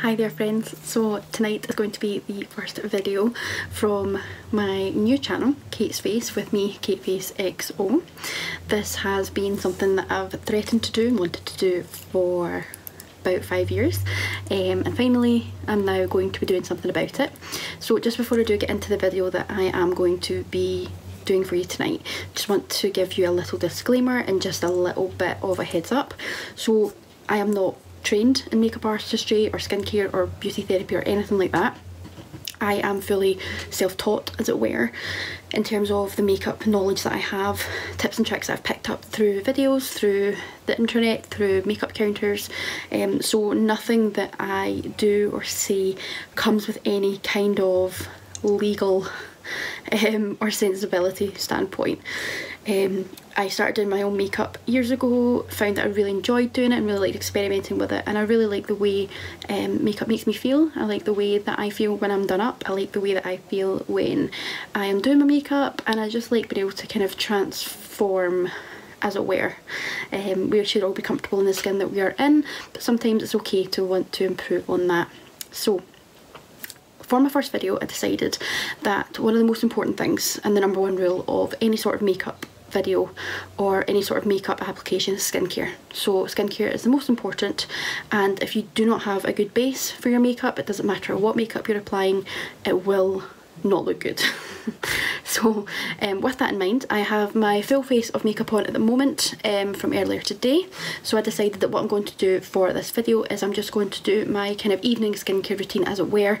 Hi there friends, so tonight is going to be the first video from my new channel, Kate's Face, with me, KatefaceXO. This has been something that I've threatened to do and wanted to do for about 5 years, and finally I'm now going to be doing something about it. So just before I do get into the video that I am going to be doing for you tonight, just want to give you a little disclaimer and just a little bit of a heads up. So I am not trained in makeup artistry or skincare or beauty therapy or anything like that. I am fully self-taught, as it were, in terms of the makeup knowledge that I have, tips and tricks that I've picked up through videos, through the internet, through makeup counters, so nothing that I do or say comes with any kind of legal or sensibility standpoint. I started doing my own makeup years ago, found that I really enjoyed doing it and really liked experimenting with it, and I really like the way makeup makes me feel. I like the way that I feel when I'm done up, I like the way that I feel when I am doing my makeup, and I just like being able to kind of transform, as it were. We should all be comfortable in the skin that we are in, but sometimes it's okay to want to improve on that. So for my first video, I decided that one of the most important things and the number one rule of any sort of makeup video or any sort of makeup application is skincare. So skincare is the most important, and if you do not have a good base for your makeup, it doesn't matter what makeup you're applying, it will not look good. So with that in mind, I have my full face of makeup on at the moment from earlier today. So I decided that what I'm going to do for this video is I'm just going to do my kind of evening skincare routine, as it were,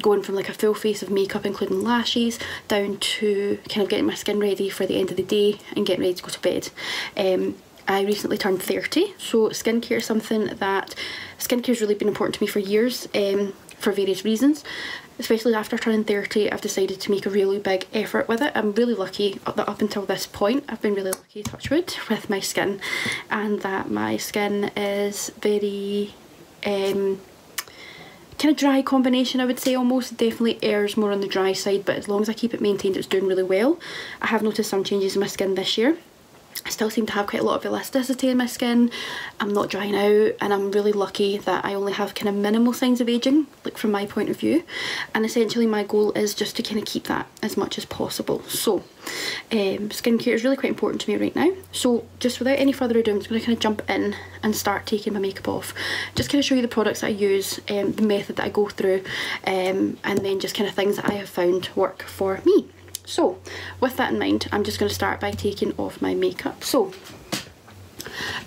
going from like a full face of makeup including lashes down to kind of getting my skin ready for the end of the day and getting ready to go to bed. I recently turned 30, so skincare is something that has really been important to me for years, for various reasons. Especially after turning 30, I've decided to make a really big effort with it. I'm really lucky that up until this point I've been really lucky, touch wood, with my skin, and that my skin is very kind of dry combination, I would say. Almost definitely airs more on the dry side, but as long as I keep it maintained, it's doing really well. I have noticed some changes in my skin this year. I still seem to have quite a lot of elasticity in my skin. I'm not drying out, and I'm really lucky that I only have kind of minimal signs of ageing, like from my point of view. And essentially my goal is just to kind of keep that as much as possible. So skincare is really quite important to me right now. So just without any further ado, I'm just going to kind of jump in and start taking my makeup off. Just kind of show you the products that I use, the method that I go through, and then just kind of things that I have found work for me. So with that in mind, I'm just going to start by taking off my makeup. So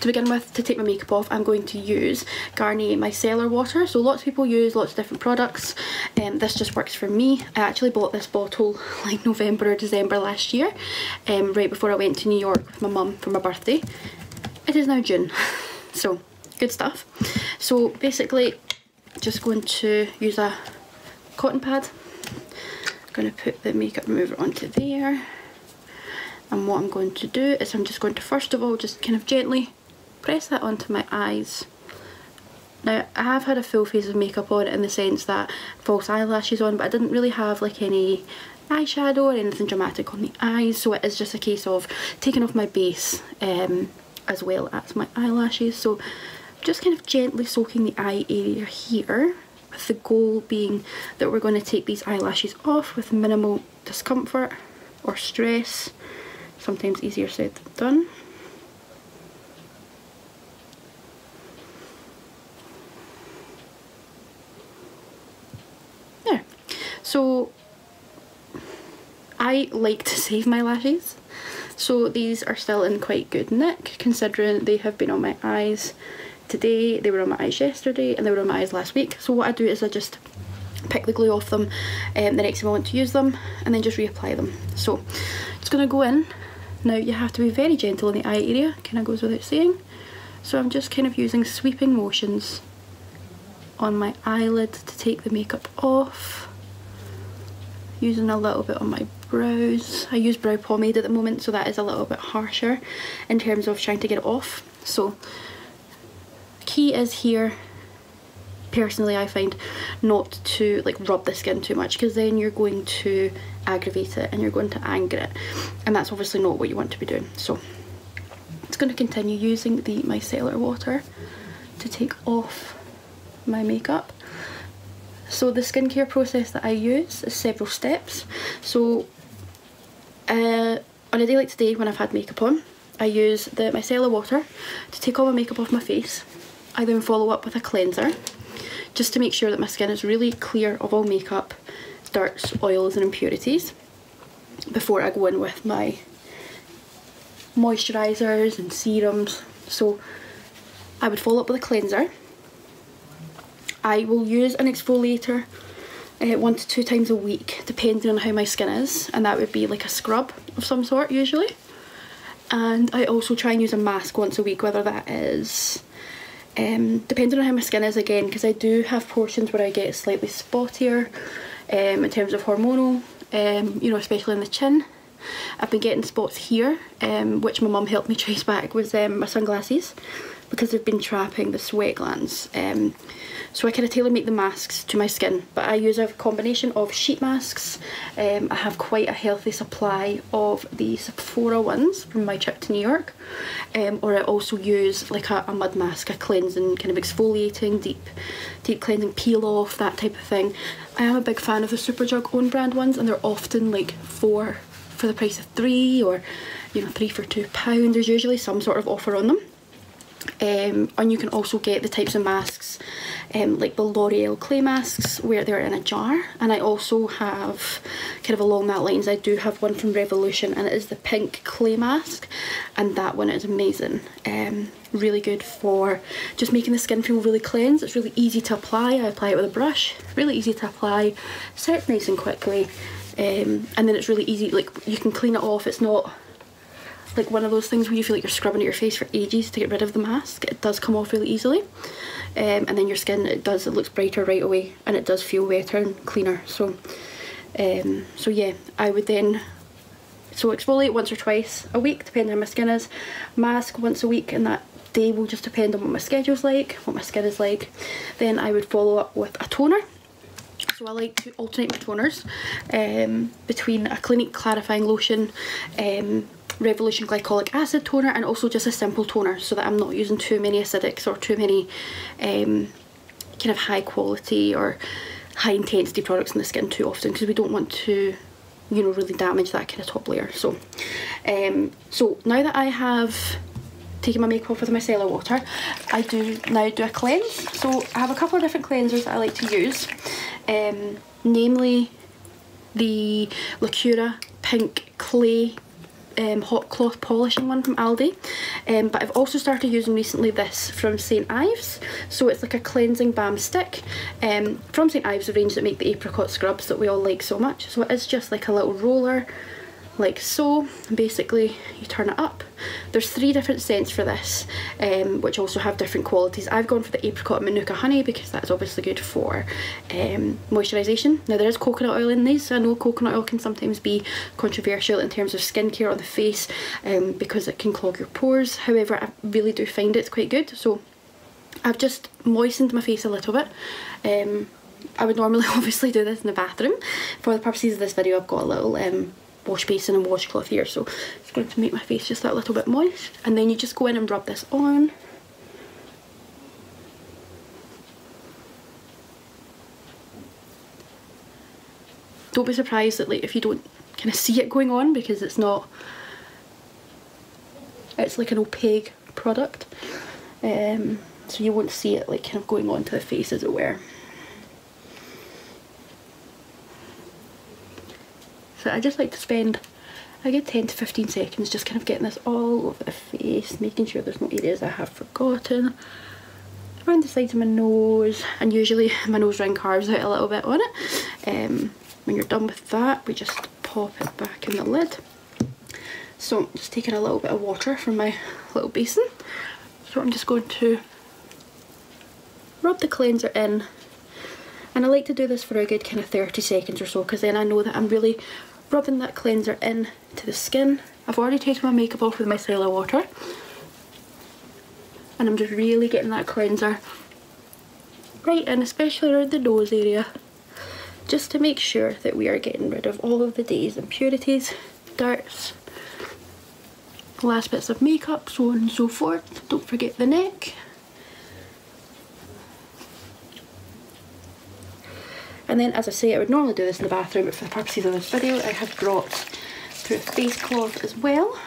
to begin with, to take my makeup off, I'm going to use Garnier Micellar Water. So lots of people use lots of different products, and this just works for me. I actually bought this bottle like November or December last year, right before I went to New York with my mum for my birthday. It is now June, so good stuff. So basically just going to use a cotton pad. Going to put the makeup remover onto there, and what I'm going to do is I'm just going to first of all just kind of gently press that onto my eyes. Now I have had a full face of makeup on in the sense that false eyelashes on, but I didn't really have like any eyeshadow or anything dramatic on the eyes, so it is just a case of taking off my base as well as my eyelashes. So just kind of gently soaking the eye area here, the goal being that we're going to take these eyelashes off with minimal discomfort or stress. Sometimes easier said than done. There. So I like to save my lashes, so these are still in quite good nick considering they have been on my eyes today, they were on my eyes yesterday, and they were on my eyes last week. So what I do is I just pick the glue off them the next time I want to use them, and then just reapply them. So just going to go in. Now you have to be very gentle in the eye area, kind of goes without saying. So I'm just kind of using sweeping motions on my eyelid to take the makeup off, using a little bit on my brows. I use brow pomade at the moment, so that is a little bit harsher in terms of trying to get it off. So key is here, personally I find, not to like rub the skin too much, because then you're going to aggravate it and you're going to anger it, and that's obviously not what you want to be doing. So it's going to continue using the micellar water to take off my makeup. So the skincare process that I use is several steps. So on a day like today when I've had makeup on, I use the micellar water to take all my makeup off my face. I then follow up with a cleanser just to make sure that my skin is really clear of all makeup, dirts, oils and impurities before I go in with my moisturisers and serums. So I would follow up with a cleanser. I will use an exfoliator 1 to 2 times a week depending on how my skin is, and that would be like a scrub of some sort usually. And I also try and use a mask once a week, whether that is depending on how my skin is again, because I do have portions where I get slightly spottier in terms of hormonal, you know, especially in the chin. I've been getting spots here, which my mum helped me trace back with my sunglasses, because they've been trapping the sweat glands. So I kind of tailor make the masks to my skin, but I use a combination of sheet masks. I have quite a healthy supply of the Sephora ones from my trip to New York, or I also use like a mud mask, a cleansing, kind of exfoliating, deep cleansing, peel off, that type of thing. I am a big fan of the Superdrug own brand ones, and they're often like 4 for the price of 3, or you know, 3 for £2. There's usually some sort of offer on them. And you can also get the types of masks like the L'Oreal clay masks where they're in a jar, and I also have kind of along that lines, I do have one from Revolution, and it is the pink clay mask, and that one is amazing. Really good for just making the skin feel really cleansed. It's really easy to apply. I apply it with a brush, really easy to apply, set nice and quickly, and then it's really easy, like you can clean it off. It's not like one of those things where you feel like you're scrubbing at your face for ages to get rid of the mask. It does come off really easily, and then your skin, it looks brighter right away, and it does feel wetter and cleaner. So so yeah, I would then exfoliate once or twice a week depending on my skin is, mask once a week, and that day will just depend on what my schedule's like, what my skin is like. Then I would follow up with a toner. So I like to alternate my toners between a Clinique clarifying lotion, Revolution Glycolic Acid toner, and also just a simple toner, so that I'm not using too many acidics or too many kind of high quality or high intensity products in the skin too often, because we don't want to, you know, really damage that kind of top layer. So so now that I have taken my makeup off with my micellar water, I do now do a cleanse. So I have a couple of different cleansers that I like to use, namely the Lacura Pink Clay hot cloth polishing one from Aldi, but I've also started using recently this from St Ives. So it's like a cleansing balm stick from St Ives, the range that make the apricot scrubs that we all like so much. So it is just like a little roller, like so, and basically you turn it up. There's 3 different scents for this, which also have different qualities. I've gone for the apricot and manuka honey because that's obviously good for moisturisation. Now there is coconut oil in these, so I know coconut oil can sometimes be controversial in terms of skincare on the face because it can clog your pores. However, I really do find it's quite good. So I've just moistened my face a little bit. I would normally obviously do this in the bathroom. For the purposes of this video, I've got a little wash basin and washcloth here, so it's going to make my face just that little bit moist, and then you just go in and rub this on. Don't be surprised that, like, if you don't kind of see it going on, because it's not, it's like an opaque product, so you won't see it like kind of going onto the face as it were. So I just like to spend a good 10 to 15 seconds just kind of getting this all over the face, making sure there's no areas I have forgotten, around the sides of my nose, and usually my nose ring carves out a little bit on it. When you're done with that, we just pop it back in the lid. So I'm just taking a little bit of water from my little basin, so I'm just going to rub the cleanser in. And I like to do this for a good kind of 30 seconds or so, because then I know that I'm really rubbing that cleanser in to the skin. I've already taken my makeup off with my micellar water, and I'm just really getting that cleanser right in, especially around the nose area, just to make sure that we are getting rid of all of the day's impurities, dirts, the last bits of makeup, so on and so forth. Don't forget the neck. And then, as I say, I would normally do this in the bathroom, but for the purposes of this video, I have brought through a face cloth as well.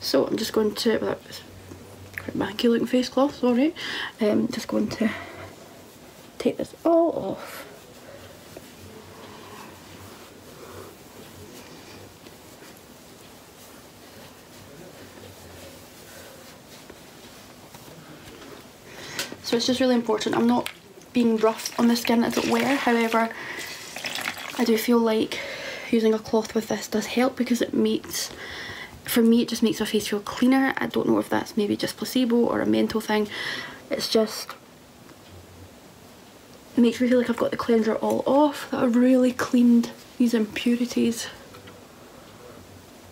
So I'm just going to, well, that's quite manky looking face cloth, sorry. I'm just going to take this all off. So it's just really important. I'm not being rough on the skin as it were, however I do feel like using a cloth with this does help because it makes, for me it just makes my face feel cleaner. I don't know if that's maybe just placebo or a mental thing, it's just it makes me feel like I've got the cleanser all off, that I've really cleaned these impurities,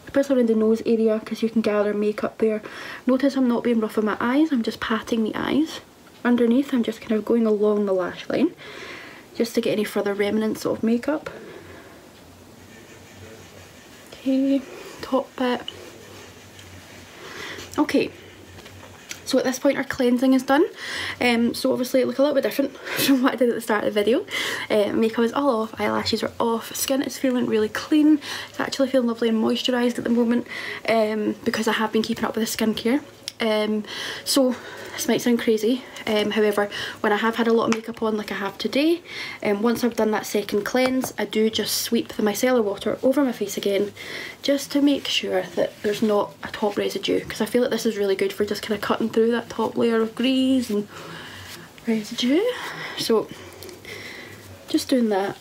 especially around the nose area because you can gather makeup there. Notice I'm not being rough on my eyes, I'm just patting the eyes. Underneath I'm just kind of going along the lash line just to get any further remnants of makeup. Okay, top bit. Okay, so at this point our cleansing is done. So obviously it looks a little bit different from what I did at the start of the video. Makeup is all off, eyelashes are off, skin is feeling really clean. It's actually feeling lovely and moisturised at the moment because I have been keeping up with the skincare. So this might sound crazy, however when I have had a lot of makeup on like I have today, once I've done that second cleanse I do just sweep the micellar water over my face again just to make sure that there's not a top residue, because I feel like this is really good for just kind of cutting through that top layer of grease and residue. So just doing that,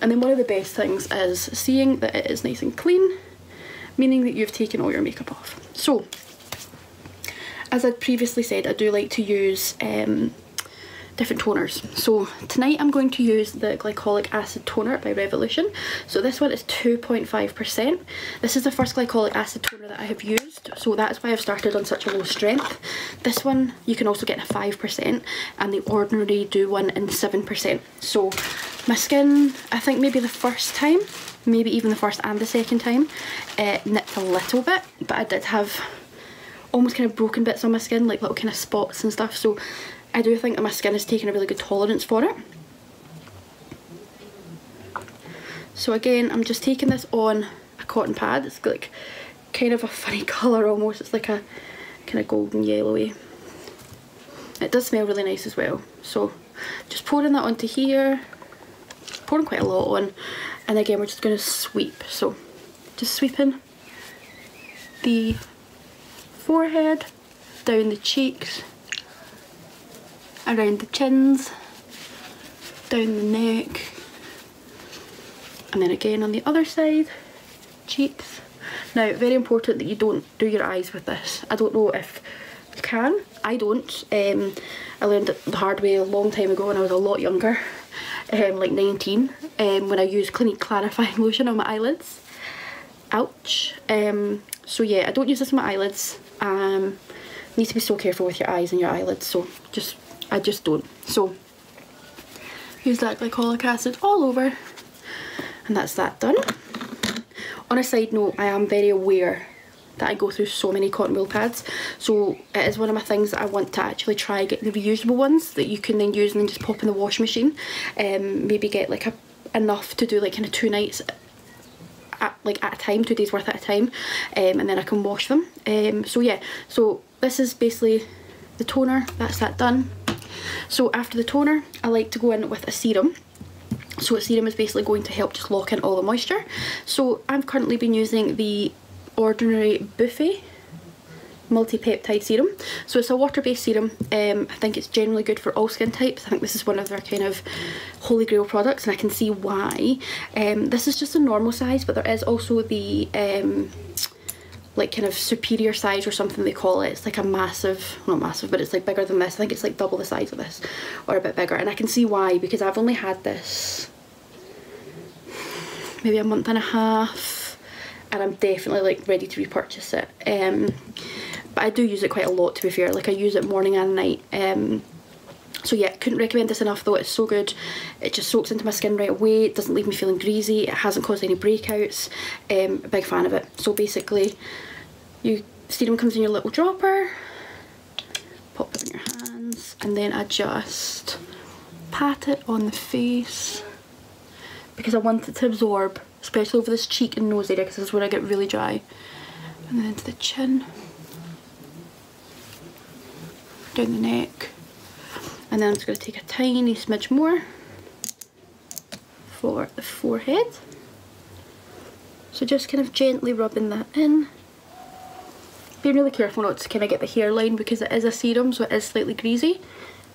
and then one of the best things is seeing that it is nice and clean, meaning that you've taken all your makeup off. So as I'd previously said, I do like to use different toners. So tonight I'm going to use the Glycolic Acid Toner by Revolution. So this one is 2.5%. This is the first Glycolic Acid Toner that I have used, so that's why I've started on such a low strength. This one you can also get in a 5% and the ordinary do one in 7%. So my skin, I think maybe the first time, maybe even the first and the second time, nipped a little bit, but I did have almost kind of broken bits on my skin, like little kind of spots and stuff, so I do think that my skin has taken a really good tolerance for it. So again, I'm just taking this on a cotton pad. It's like kind of a funny colour almost, it's like a kind of golden yellowy. It does smell really nice as well, so just pouring that onto here, pouring quite a lot on, and again we're just going to sweep, so just sweeping the forehead, down the cheeks, around the chins, down the neck, and then again on the other side, cheeks. Now, very important that you don't do your eyes with this. I don't know if you can, I don't. I learned it the hard way a long time ago when I was a lot younger, like 19, when I used Clinique Clarifying Lotion on my eyelids. Ouch. So yeah, I don't use this on my eyelids. Need to be so careful with your eyes and your eyelids, so I just don't. So use that glycolic acid all over, and that's that done. On a side note, I am very aware that I go through so many cotton wool pads, so it is one of my things that I want to actually try get the reusable ones that you can then use and then just pop in the wash machine. Maybe get like enough to do like kind of 2 nights at a time, 2 days worth at a time, and then I can wash them. So yeah, so this is basically the toner, that's that done. So after the toner I like to go in with a serum. So a serum is basically going to help just lock in all the moisture. So I've currently been using the Ordinary Buffet multi-peptide serum. So it's a water-based serum. I think it's generally good for all skin types. I think this is one of their kind of holy grail products, and I can see why. This is just a normal size, but there is also the like kind of superior size or something they call it. It's like a massive, not massive, but it's like bigger than this. I think it's like double the size of this or a bit bigger, and I can see why because I've only had this maybe a month and a half and I'm definitely like ready to repurchase it. But I do use it quite a lot to be fair, like I use it morning and night. So yeah, couldn't recommend this enough though, it's so good. It just soaks into my skin right away, it doesn't leave me feeling greasy, it hasn't caused any breakouts. A big fan of it. So basically, your serum comes in your little dropper, pop it in your hands, and then I just pat it on the face because I want it to absorb, especially over this cheek and nose area because this is where I get really dry. And then into the chin, down the neck, and then I'm just going to take a tiny smidge more for the forehead. So just kind of gently rubbing that in. Being really careful not to kind of get the hairline because it is a serum, so it is slightly greasy.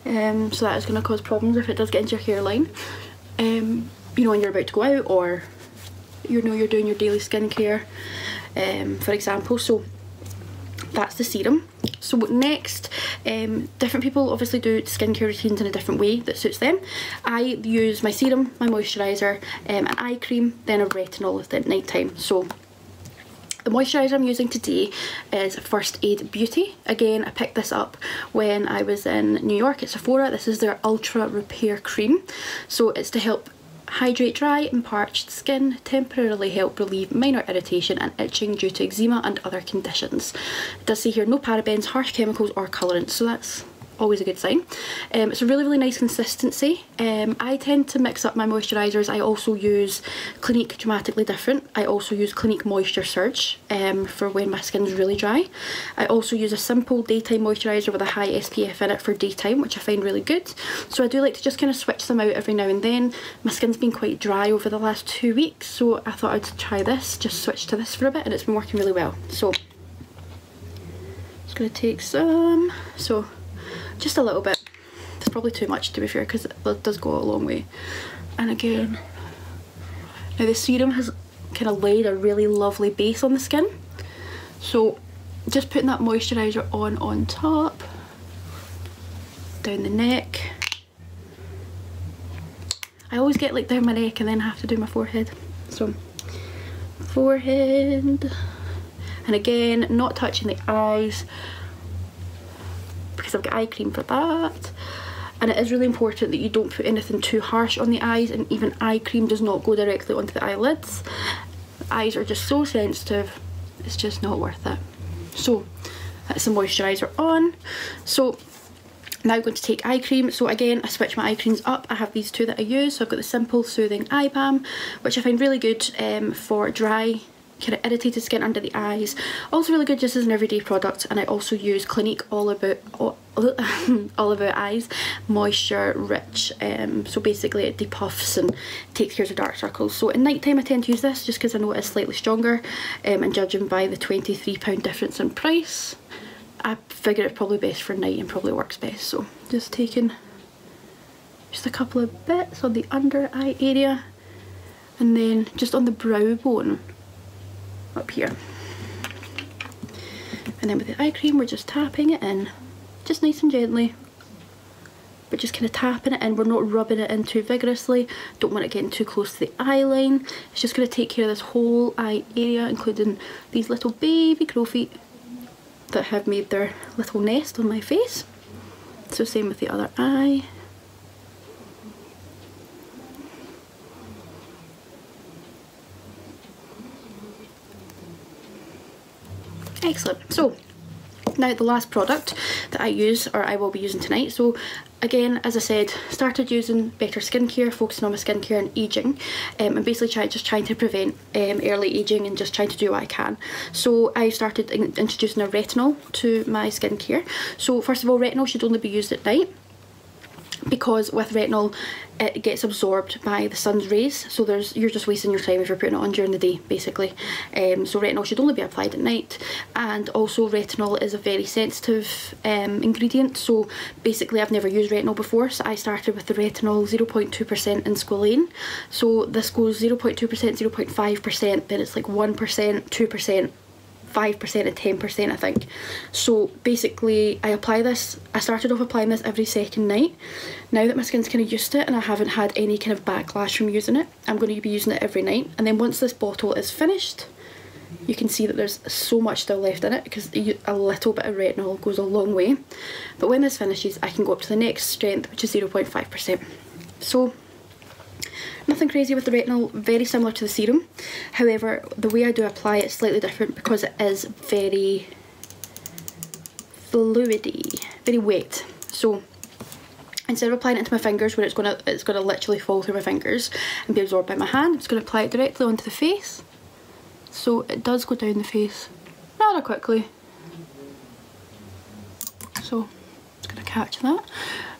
So that is going to cause problems if it does get into your hairline. You know, when you're about to go out, or you know you're doing your daily skincare, for example. So that's the serum. So next, different people obviously do skincare routines in a different way that suits them. I use my serum, my moisturiser, an eye cream, then a retinol at night time. So the moisturiser I'm using today is First Aid Beauty. Again, I picked this up when I was in New York at Sephora. This is their Ultra Repair Cream. So it's to help hydrate dry and parched skin, temporarily help relieve minor irritation and itching due to eczema and other conditions. It does say here no parabens, harsh chemicals or colourants, so that's always a good sign. It's a really, really nice consistency. I tend to mix up my moisturisers. I also use Clinique Dramatically Different. I also use Clinique Moisture Surge for when my skin's really dry. I also use a simple daytime moisturiser with a high SPF in it for daytime, which I find really good. So I do like to just kind of switch them out every now and then. My skin's been quite dry over the last 2 weeks, so I thought I'd try this, just switch to this for a bit, and it's been working really well. So just going to take some, so just a little bit. It's probably too much to be fair because it does go a long way. And again, now the serum has kind of laid a really lovely base on the skin, so just putting that moisturiser on top, down the neck. I always get like down my neck and then have to do my forehead. So forehead, and again not touching the eyes. I've got eye cream for that, and it is really important that you don't put anything too harsh on the eyes, and even eye cream does not go directly onto the eyelids. The eyes are just so sensitive, it's just not worth it. So that's the moisturiser on. So now I'm going to take eye cream. So again, I switch my eye creams up. I have these two that I use. So I've got the Simple Soothing Eye Balm, which I find really good for dry, kind of irritated skin under the eyes. Also really good just as an everyday product. And I also use Clinique All About Eyes Moisture Rich. So basically it depuffs and takes care of dark circles. So at night time I tend to use this just because I know it's slightly stronger, and judging by the £23 difference in price, I figure it's probably best for night and probably works best. So just taking just a couple of bits on the under eye area, and then just on the brow bone up here, and then with the eye cream we're just tapping it in, just nice and gently, but just kind of tapping it in. We're not rubbing it in too vigorously, don't want it getting too close to the eye line. It's just going to take care of this whole eye area, including these little baby crow feet that have made their little nest on my face. So same with the other eye. Excellent. So now the last product that I use, or I will be using tonight. So again, as I said, started using better skincare, focusing on my skincare and ageing, and basically trying to prevent early ageing and just trying to do what I can. So I started introducing a retinol to my skincare. So first of all, retinol should only be used at night, because with retinol it gets absorbed by the sun's rays, so you're just wasting your time if you're putting it on during the day basically. So retinol should only be applied at night. And also retinol is a very sensitive ingredient, so basically I've never used retinol before, so I started with the retinol 0.2% in Squalane. So this goes 0.2%, 0.5%, then it's like 1%, 2%, 5% and 10% I think. So basically I apply this, I started off applying this every second night. Now that my skin's kind of used to it and I haven't had any kind of backlash from using it, I'm going to be using it every night. And then once this bottle is finished, you can see that there's so much still left in it because a little bit of retinol goes a long way. But when this finishes I can go up to the next strength, which is 0.5%. So nothing crazy with the retinol, very similar to the serum. However, the way I do apply it is slightly different because it is very fluidy, very wet. So Instead of applying it to my fingers where it's gonna literally fall through my fingers and be absorbed by my hand, I'm just gonna apply it directly onto the face, so it does go down the face rather quickly. So it's gonna catch that.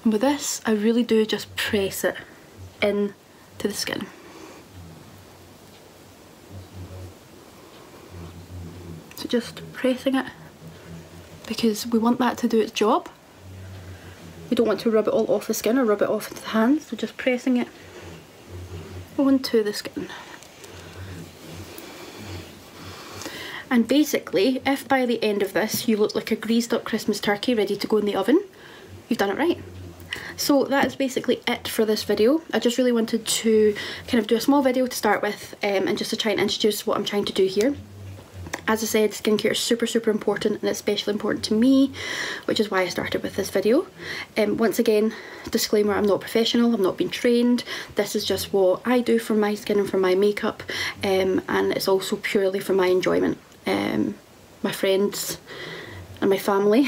And with this, I really do just press it into the skin. So just pressing it, because we want that to do its job. We don't want to rub it all off the skin or rub it off into the hands, so just pressing it onto the skin. And basically, if by the end of this you look like a greased up Christmas turkey ready to go in the oven, you've done it right. So that is basically it for this video. I just really wanted to kind of do a small video to start with, and just to try and introduce what I'm trying to do here. As I said, skincare is super important, and it's especially important to me, which is why I started with this video. Once again, disclaimer, I'm not professional, I've not been trained. This is just what I do for my skin and for my makeup, and it's also purely for my enjoyment. My friends and my family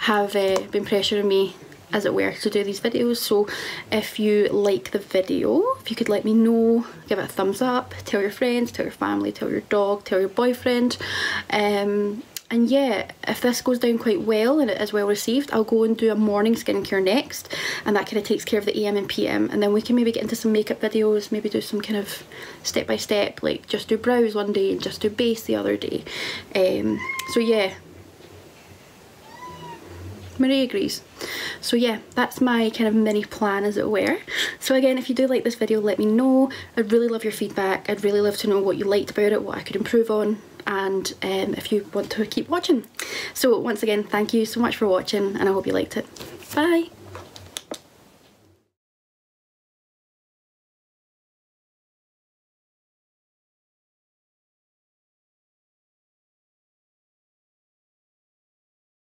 have been pressuring me, as it were, to do these videos. So if you like the video, if you could let me know, give it a thumbs up, tell your friends, tell your family, tell your dog, tell your boyfriend, and yeah, if this goes down quite well and it is well received, I'll go and do a morning skincare next, and that kind of takes care of the AM and PM, and then we can maybe get into some makeup videos, maybe do some kind of step by step, like just do brows one day and just do base the other day. So yeah, Marie agrees. So yeah, that's my kind of mini plan, as it were. So again, if you do like this video, let me know. I'd really love your feedback. I'd really love to know what you liked about it, what I could improve on, and if you want to keep watching. So once again, thank you so much for watching, and I hope you liked it. Bye.